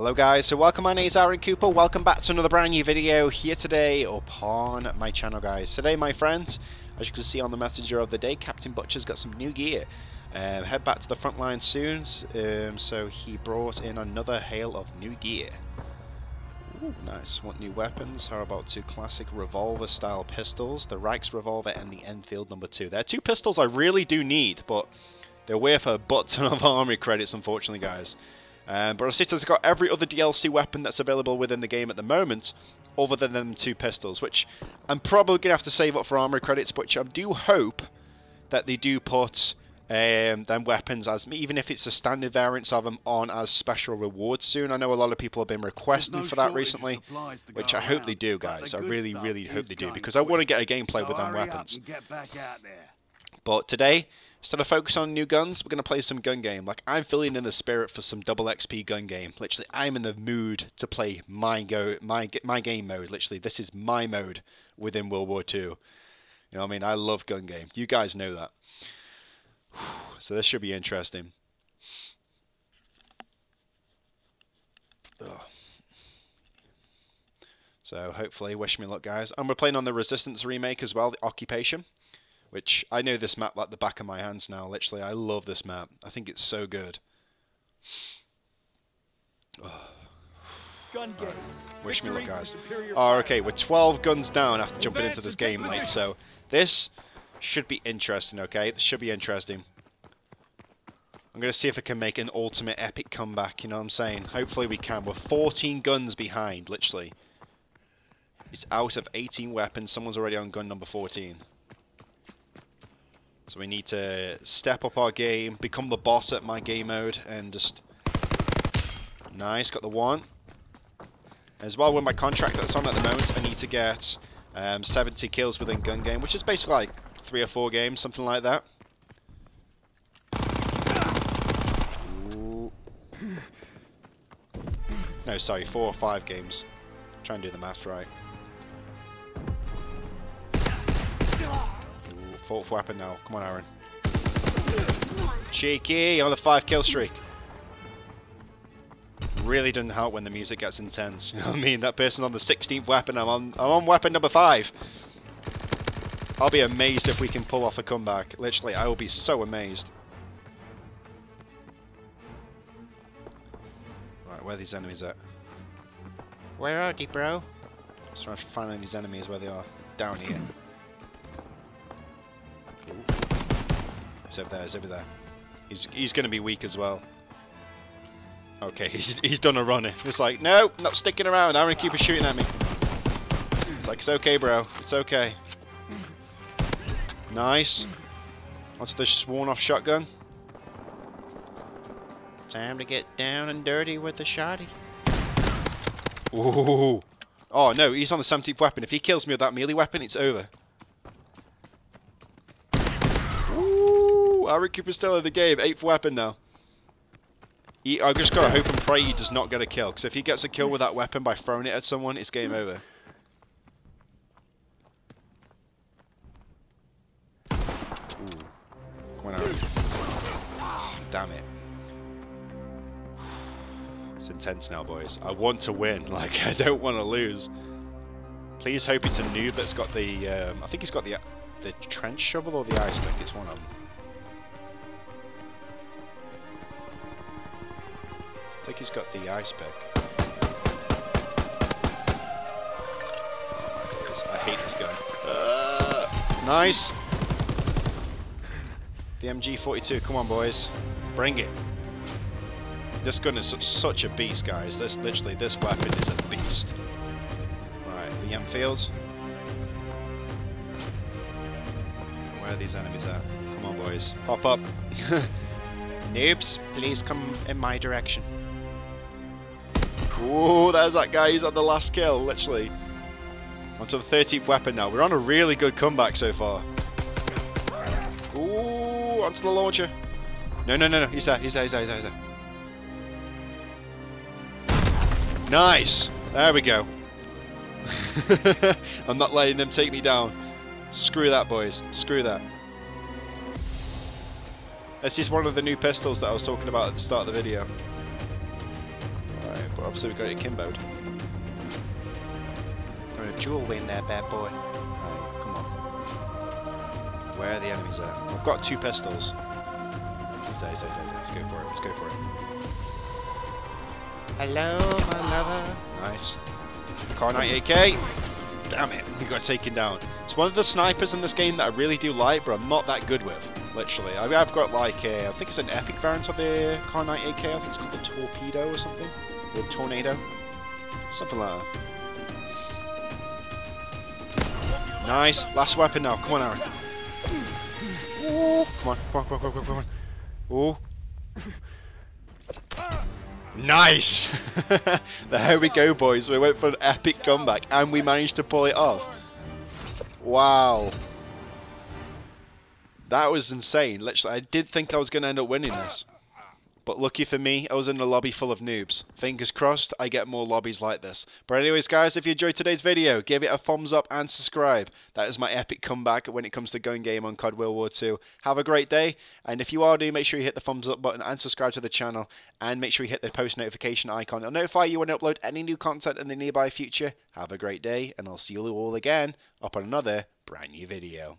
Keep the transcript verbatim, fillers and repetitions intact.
Hello guys, so welcome, my name is Arron Cooper, welcome back to another brand new video here today upon my channel guys. Today my friends, as you can see on the messenger of the day, Captain Butcher's got some new gear. Um, head back to the front line soon, um, so he brought in another hail of new gear. Ooh, nice, want new weapons? How about two classic revolver style pistols, the Reichs revolver and the Enfield number two. They're two pistols I really do need, but they're worth a butt ton of army credits unfortunately guys. Um, but Resistance has got every other D L C weapon that's available within the game at the moment, other than them two pistols, which I'm probably going to have to save up for armor credits, which I do hope that they do put um, them weapons, as even if it's the standard variants of them, on as special rewards soon. I know a lot of people have been requesting no for that recently, which I hope around, they do, guys. The I really, really hope they do, because I want to get a gameplay so with them weapons. Get back out there. But today, instead of focusing on new guns, we're going to play some gun game. Like, I'm feeling in the spirit for some double X P gun game. Literally, I'm in the mood to play my go my my game mode. Literally, this is my mode within World War Two. You know what I mean? I love gun game. You guys know that. So this should be interesting. Ugh. So hopefully, wish me luck, guys. And we're playing on the Resistance Remake as well, the Occupation. Which, I know this map like the back of my hands now, literally. I love this map. I think it's so good. Oh. Gun game. Right. Wish me luck, guys. Oh, okay, we're twelve guns down after jumping into this game late, so this should be interesting, okay? This should be interesting. I'm going to see if I can make an ultimate epic comeback, you know what I'm saying? Hopefully we can. We're fourteen guns behind, literally. It's out of eighteen weapons. Someone's already on gun number fourteen. So we need to step up our game, become the boss at my game mode, and just... Nice, got the one. As well with my contract that's on at the moment, I need to get um, seventy kills within gun game, which is basically like three or four games, something like that. Ooh. No, sorry, four or five games. Try and do the math right. Fourth weapon now. Come on, Arron. Cheeky on the five kill streak. Really doesn't help when the music gets intense. You know what I mean? That person's on the sixteenth weapon. I'm on, I'm on weapon number five. I'll be amazed if we can pull off a comeback. Literally, I will be so amazed. Right, where are these enemies at? Where are they, bro? I'm trying to find these enemies where they are. Down here. He's over there, he's over there. He's, he's going to be weak as well. Okay, he's, he's done a runner. It's like, no, I'm not sticking around. Arron Cooper shooting at me. It's like, it's okay, bro. It's okay. Nice. Onto the sworn-off shotgun. Time to get down and dirty with the shoddy. Ooh. Oh, no, he's on the seventeenth weapon. If he kills me with that melee weapon, it's over. Arron Cooper's still in the game. Eighth weapon now. He, I just gotta hope and pray he does not get a kill. Because if he gets a kill with that weapon by throwing it at someone, it's game over. Ooh. Come on, Arron. Damn it. It's intense now, boys. I want to win. Like, I don't want to lose. Please hope it's a noob that's got the... Um, I think he's got the, the trench shovel or the ice pick. It's one of them. I think he's got the ice pick. Oh my goodness, I hate this gun. Uh, nice! The M G forty-two, come on boys. Bring it. This gun is such a beast, guys. This literally, this weapon is a beast. Right, the Enfield. Where are these enemies at? Come on boys. Pop up. Noobs, please come in my direction. Whoa, there's that guy, he's on the last kill, literally. Onto the thirteenth weapon now. We're on a really good comeback so far. Ooh, onto the launcher. No, no, no, no, he's there, he's there, he's there, he's there, he's there. Nice! There we go. I'm not letting them take me down. Screw that, boys. Screw that. This is one of the new pistols that I was talking about at the start of the video. Alright, but obviously we've got it akimboed. Got a dual win there, bad boy. Right, come on. Where are the enemies at? We've got two pistols. He's there, he's there, he's there. Let's go for it, let's go for it. Hello, my lover. Nice. Carnite A K. Damn it, he got taken down. It's one of the snipers in this game that I really do like, but I'm not that good with. Literally, I mean, I've got like a, I think it's an epic variant of the Carnite A K. I think it's called the Torpedo or something, or the Tornado, something like that. Nice, last weapon now. Come on, Arron. Ooh, come on, come on, come on, come on, come on. Oh, nice! There we go, boys. We went for an epic comeback, and we managed to pull it off. Wow. That was insane. Literally, I did think I was going to end up winning this. But lucky for me, I was in a lobby full of noobs. Fingers crossed, I get more lobbies like this. But anyways, guys, if you enjoyed today's video, give it a thumbs up and subscribe. That is my epic comeback when it comes to Gun Game on C O D World War Two. Have a great day, and if you are new, make sure you hit the thumbs up button and subscribe to the channel, and make sure you hit the post notification icon. It'll notify you when I upload any new content in the nearby future. Have a great day, and I'll see you all again up on another brand new video.